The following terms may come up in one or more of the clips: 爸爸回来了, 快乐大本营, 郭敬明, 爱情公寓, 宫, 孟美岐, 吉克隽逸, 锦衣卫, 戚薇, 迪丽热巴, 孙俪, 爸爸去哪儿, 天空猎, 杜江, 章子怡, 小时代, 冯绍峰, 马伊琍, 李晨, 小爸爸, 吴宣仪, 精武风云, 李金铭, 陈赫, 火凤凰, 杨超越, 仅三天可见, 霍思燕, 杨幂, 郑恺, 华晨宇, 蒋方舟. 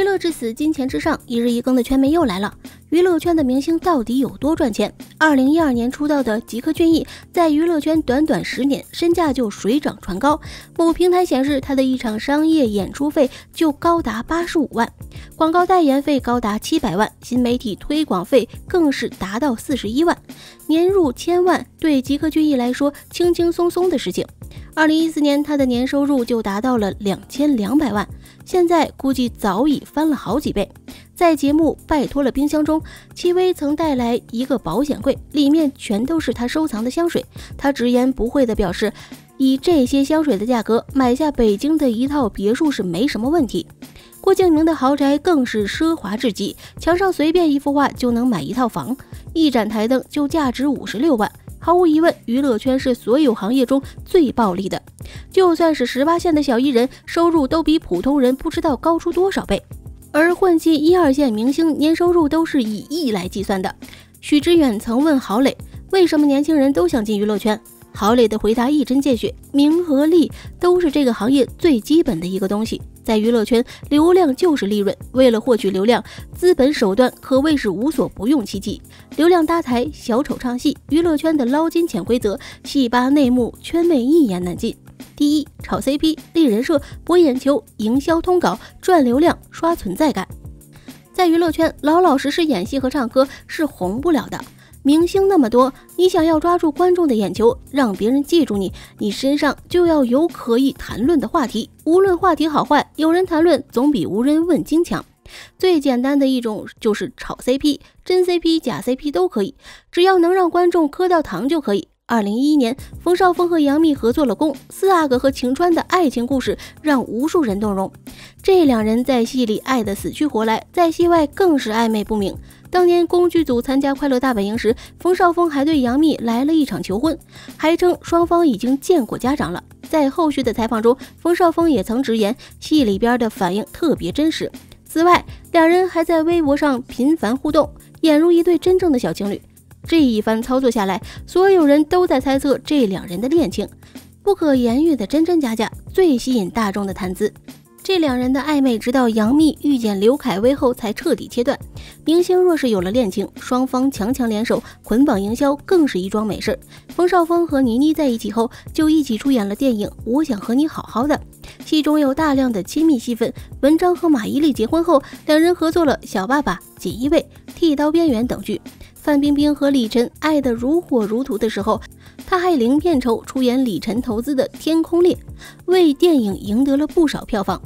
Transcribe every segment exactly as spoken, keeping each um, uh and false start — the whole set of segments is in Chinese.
娱乐至死，金钱至上，一日一更的圈妹又来了。娱乐圈的明星到底有多赚钱？二零一二年出道的吉克隽逸，在娱乐圈短短十年，身价就水涨船高。某平台显示，他的一场商业演出费就高达八十五万，广告代言费高达七百万，新媒体推广费更是达到四十一万，年入千万，对吉克隽逸来说轻轻松松的事情。二零一四年，他的年收入就达到了两千两百万。 现在估计早已翻了好几倍。在节目《拜托了冰箱》中，戚薇曾带来一个保险柜，里面全都是她收藏的香水。她直言不讳地表示，以这些香水的价格买下北京的一套别墅是没什么问题。郭敬明的豪宅更是奢华至极，墙上随便一幅画就能买一套房，一盏台灯就价值五十六万。 毫无疑问，娱乐圈是所有行业中最暴利的。就算是十八线的小艺人，收入都比普通人不知道高出多少倍。而混迹一二线明星，年收入都是以亿来计算的。许知远曾问郝蕾，为什么年轻人都想进娱乐圈？郝蕾的回答一针见血：名和利都是这个行业最基本的一个东西。在娱乐圈，流量就是利润。为了获取流量，资本手段可谓是无所不用其极。流量搭台、小丑唱戏，娱乐圈的捞金潜规则，戏吧内幕，圈妹一言难尽。第一，炒 C P、立人设、博眼球、营销通稿、赚流量、刷存在感。在娱乐圈，老老实实演戏和唱歌是红不了的。 明星那么多，你想要抓住观众的眼球，让别人记住你，你身上就要有可以谈论的话题。无论话题好坏，有人谈论总比无人问津强。最简单的一种就是炒 C P， 真 C P、假 C P 都可以，只要能让观众磕到糖就可以。二零一一年，冯绍峰和杨幂合作了《宫》，四阿哥和晴川的爱情故事让无数人动容。这两人在戏里爱得死去活来，在戏外更是暧昧不明。 当年宫剧组参加《快乐大本营》时，冯绍峰还对杨幂来了一场求婚，还称双方已经见过家长了。在后续的采访中，冯绍峰也曾直言，戏里边的反应特别真实。此外，两人还在微博上频繁互动，俨如一对真正的小情侣。这一番操作下来，所有人都在猜测这两人的恋情，不可言喻的真真假假，最吸引大众的谈资。 这两人的暧昧，直到杨幂遇见刘恺威后才彻底切断。明星若是有了恋情，双方强强联手，捆绑营销更是一桩美事。冯绍峰和倪妮在一起后，就一起出演了电影《我想和你好好的》，戏中有大量的亲密戏份。文章和马伊琍结婚后，两人合作了《小爸爸》《锦衣卫》《剃刀边缘》等剧。范冰冰和李晨爱得如火如荼的时候， 他还零片酬出演李晨投资的《天空猎》，为电影赢得了不少票房。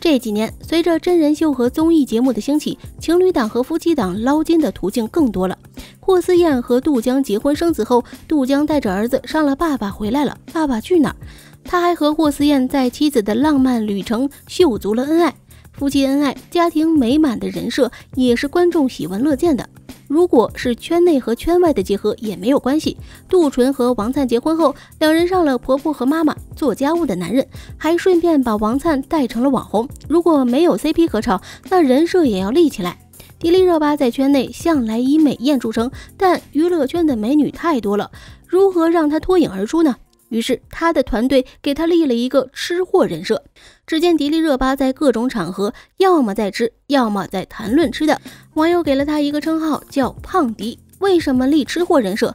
这几年，随着真人秀和综艺节目的兴起，情侣档和夫妻档捞金的途径更多了。霍思燕和杜江结婚生子后，杜江带着儿子上了《爸爸回来了》《爸爸去哪儿》，他还和霍思燕在妻子的浪漫旅程秀足了恩爱。夫妻恩爱、家庭美满的人设也是观众喜闻乐见的。 如果是圈内和圈外的结合也没有关系。杜淳和王灿结婚后，两人上了《婆婆和妈妈》做家务的男人，还顺便把王灿带成了网红。如果没有 C P 可炒，那人设也要立起来。迪丽热巴在圈内向来以美艳著称，但娱乐圈的美女太多了，如何让她脱颖而出呢？ 于是，他的团队给他立了一个吃货人设。只见迪丽热巴在各种场合，要么在吃，要么在谈论吃的。网友给了他一个称号，叫“胖迪”。为什么立吃货人设？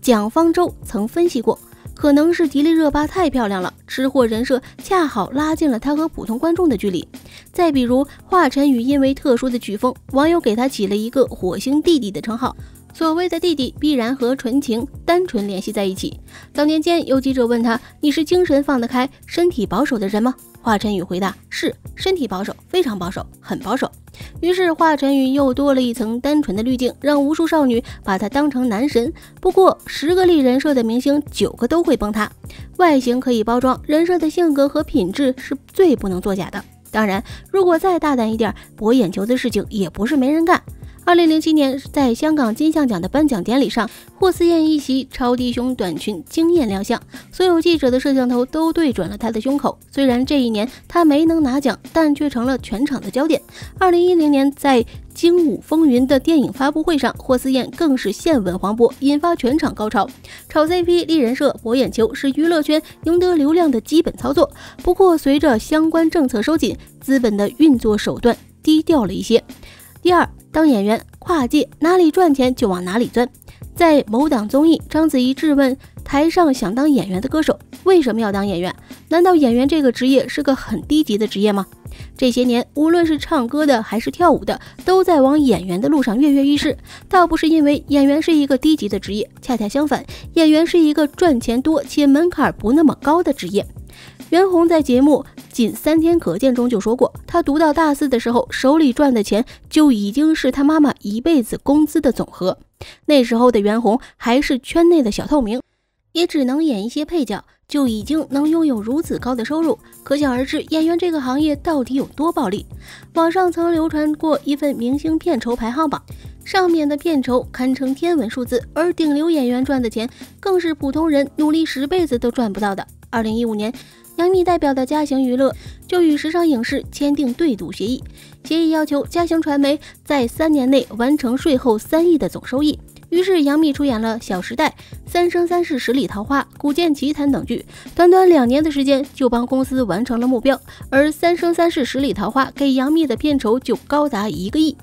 蒋方舟曾分析过，可能是迪丽热巴太漂亮了，吃货人设恰好拉近了她和普通观众的距离。再比如，华晨宇因为特殊的曲风，网友给他起了一个“火星弟弟”的称号。 所谓的弟弟必然和纯情、单纯联系在一起。早年间有记者问他：“你是精神放得开、身体保守的人吗？”华晨宇回答：“是，身体保守，非常保守，很保守。”于是华晨宇又多了一层单纯的滤镜，让无数少女把他当成男神。不过，十个立人设的明星，九个都会崩塌。外形可以包装，人设的性格和品质是最不能作假的。当然，如果再大胆一点，博眼球的事情也不是没人干。 二零零七年，在香港金像奖的颁奖典礼上，霍思燕一袭超低胸短裙惊艳亮相，所有记者的摄像头都对准了她的胸口。虽然这一年她没能拿奖，但却成了全场的焦点。二零一零年，在《精武风云》的电影发布会上，霍思燕更是现吻黄渤，引发全场高潮。炒 C P、立人设、博眼球是娱乐圈赢得流量的基本操作。不过，随着相关政策收紧，资本的运作手段低调了一些。第二，当演员跨界，哪里赚钱就往哪里钻。在某档综艺，章子怡质问台上想当演员的歌手为什么要当演员？难道演员这个职业是个很低级的职业吗？这些年，无论是唱歌的还是跳舞的，都在往演员的路上跃跃欲试。倒不是因为演员是一个低级的职业，恰恰相反，演员是一个赚钱多且门槛不那么高的职业。袁弘在节目《仅三天可见》中就说过，他读到大四的时候，手里赚的钱就已经是他妈妈一辈子工资的总和。那时候的袁弘还是圈内的小透明，也只能演一些配角，就已经能拥有如此高的收入，可想而知演员这个行业到底有多暴利。网上曾流传过一份明星片酬排行榜，上面的片酬堪称天文数字，而顶流演员赚的钱更是普通人努力十辈子都赚不到的。二零一五年，杨幂代表的嘉行娱乐就与时尚影视签订对赌协议，协议要求嘉行传媒在三年内完成税后三亿的总收益。于是杨幂出演了《小时代》《三生三世十里桃花》《古剑奇谭》等剧，短短两年的时间就帮公司完成了目标。而《三生三世十里桃花》给杨幂的片酬就高达一个亿。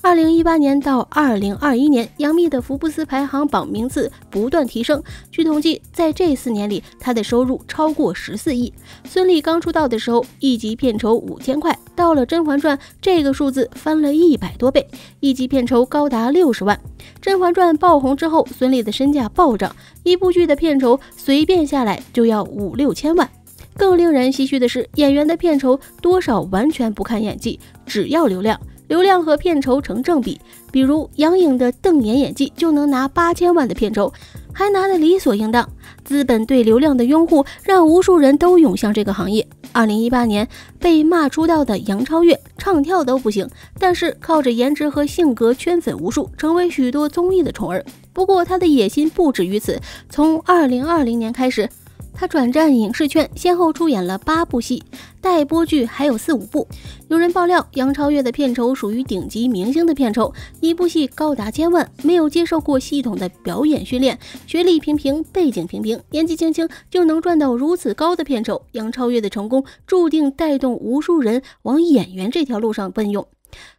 二零一八年到二零二一年，杨幂的福布斯排行榜名次不断提升。据统计，在这四年里，她的收入超过十四亿。孙俪刚出道的时候，一集片酬五千块，到了《甄嬛传》，这个数字翻了一百多倍，一集片酬高达六十万。《甄嬛传》爆红之后，孙俪的身价暴涨，一部剧的片酬随便下来就要五六千万。更令人唏嘘的是，演员的片酬多少完全不看演技，只要流量。流量和片酬成正比，比如杨颖的瞪眼演技就能拿八千万的片酬，还拿得理所应当。资本对流量的拥护，让无数人都涌向这个行业。二零一八年被骂出道的杨超越，唱跳都不行，但是靠着颜值和性格圈粉无数，成为许多综艺的宠儿。不过他的野心不止于此，从二零二零年开始，他转战影视圈，先后出演了八部戏，待播剧还有四五部。有人爆料，杨超越的片酬属于顶级明星的片酬，一部戏高达千万，没有接受过系统的表演训练，学历平平，背景平平，年纪轻轻就能赚到如此高的片酬。杨超越的成功注定带动无数人往演员这条路上奔涌。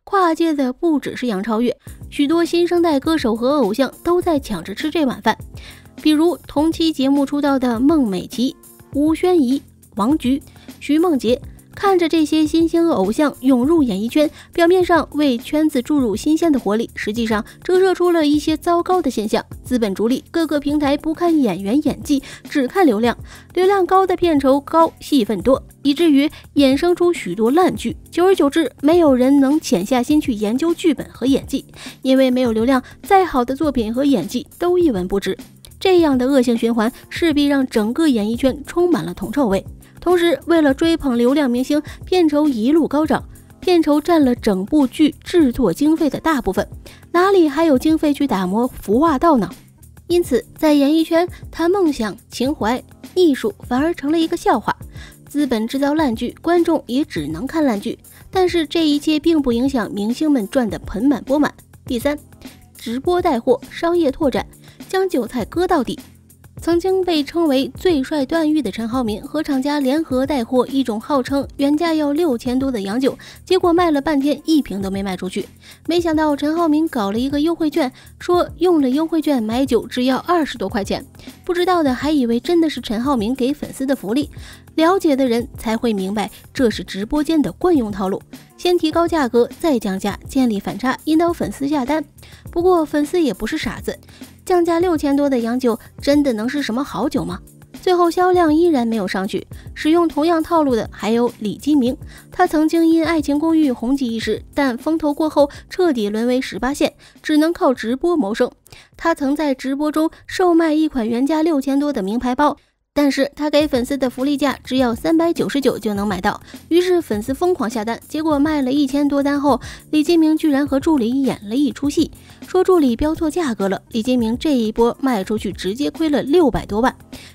跨界的不只是杨超越，许多新生代歌手和偶像都在抢着吃这碗饭。比如同期节目出道的孟美岐、吴宣仪、王菊、徐梦洁，看着这些新兴偶像涌入演艺圈，表面上为圈子注入新鲜的活力，实际上折射出了一些糟糕的现象。资本逐利，各个平台不看演员演技，只看流量，流量高的片酬高，戏份多，以至于衍生出许多烂剧。久而久之，没有人能潜下心去研究剧本和演技，因为没有流量，再好的作品和演技都一文不值。这样的恶性循环势必让整个演艺圈充满了铜臭味。同时，为了追捧流量明星，片酬一路高涨，片酬占了整部剧制作经费的大部分，哪里还有经费去打磨服化道呢？因此，在演艺圈谈梦想、情怀、艺术反而成了一个笑话。资本制造烂剧，观众也只能看烂剧，但是这一切并不影响明星们赚得盆满钵满。第三，直播带货，商业拓展，将韭菜割到底。曾经被称为最帅段誉的陈浩民和厂家联合带货一种号称原价要六千多的洋酒，结果卖了半天一瓶都没卖出去。没想到陈浩民搞了一个优惠券，说用了优惠券买酒只要二十多块钱，不知道的还以为真的是陈浩民给粉丝的福利。了解的人才会明白，这是直播间的惯用套路，先提高价格再降价，建立反差，引导粉丝下单。不过粉丝也不是傻子，降价六千多的洋酒真的能是什么好酒吗？最后销量依然没有上去。使用同样套路的还有李金铭，他曾经因《爱情公寓》红极一时，但风头过后彻底沦为十八线，只能靠直播谋生。他曾在直播中售卖一款原价六千多的名牌包，但是他给粉丝的福利价只要三百九十九就能买到，于是粉丝疯狂下单，结果卖了一千多单后，李金铭居然和助理演了一出戏，说助理标错价格了。李金铭这一波卖出去直接亏了六百多万。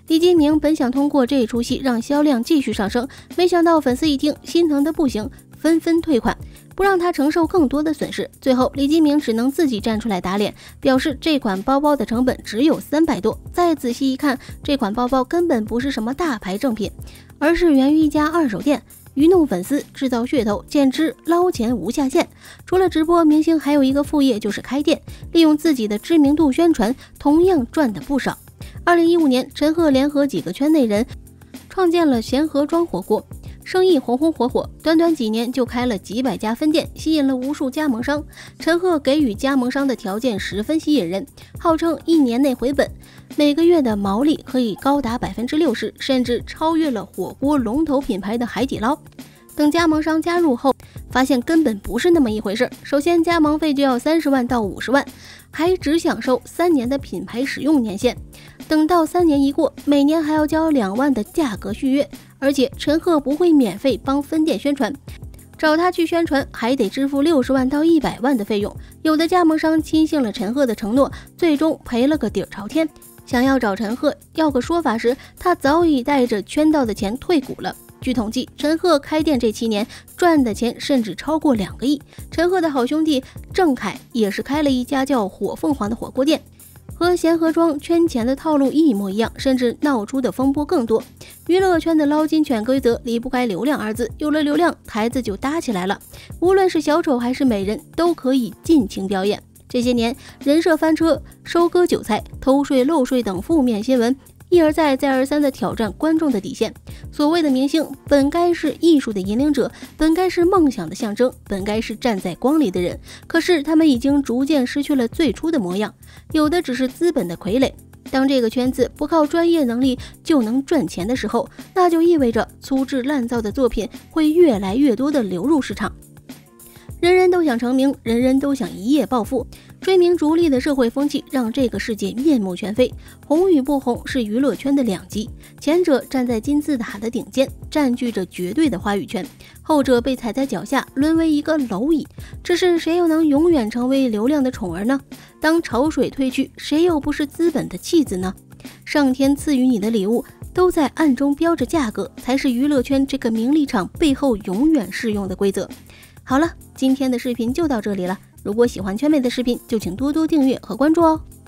李金铭本想通过这一出戏让销量继续上升，没想到粉丝一听心疼的不行，纷纷退款，不让他承受更多的损失。最后李金铭只能自己站出来打脸，表示这款包包的成本只有三百多，再仔细一看，这款包包根本不是什么大牌正品，而是源于一家二手店。愚弄粉丝、制造噱头，简直捞钱无下限。除了直播，明星还有一个副业就是开店，利用自己的知名度宣传，同样赚得不少。二零一五年，陈赫联合几个圈内人，创建了贤合庄火锅，生意红红火火，短短几年就开了几百家分店，吸引了无数加盟商。陈赫给予加盟商的条件十分吸引人，号称一年内回本。 每个月的毛利可以高达 百分之六十， 甚至超越了火锅龙头品牌的海底捞。等加盟商加入后，发现根本不是那么一回事。首先，加盟费就要三十万到五十万，还只享受三年的品牌使用年限。等到三年一过，每年还要交两万的价格续约。而且陈赫不会免费帮分店宣传，找他去宣传还得支付六十万到一百万的费用。有的加盟商轻信了陈赫的承诺，最终赔了个底儿朝天。 想要找陈赫要个说法时，他早已带着圈到的钱退股了。据统计，陈赫开店这七年赚的钱甚至超过两个亿。陈赫的好兄弟郑恺也是开了一家叫火凤凰的火锅店，和贤合庄圈钱的套路一模一样，甚至闹出的风波更多。娱乐圈的捞金犬规则离不开流量二字，有了流量，台子就搭起来了。无论是小丑还是美人，都可以尽情表演。 这些年，人设翻车、收割韭菜、偷税漏税等负面新闻一而再、再而三地挑战观众的底线。所谓的明星，本该是艺术的引领者，本该是梦想的象征，本该是站在光里的人。可是他们已经逐渐失去了最初的模样，有的只是资本的傀儡。当这个圈子不靠专业能力就能赚钱的时候，那就意味着粗制滥造的作品会越来越多地流入市场。 人人都想成名，人人都想一夜暴富。追名逐利的社会风气让这个世界面目全非。红与不红是娱乐圈的两极，前者站在金字塔的顶尖，占据着绝对的话语权；后者被踩在脚下，沦为一个蝼蚁。只是谁又能永远成为流量的宠儿呢？当潮水退去，谁又不是资本的弃子呢？上天赐予你的礼物，都在暗中标着价格，才是娱乐圈这个名利场背后永远适用的规则。 好了，今天的视频就到这里了。如果喜欢圈妹的视频，就请多多订阅和关注哦。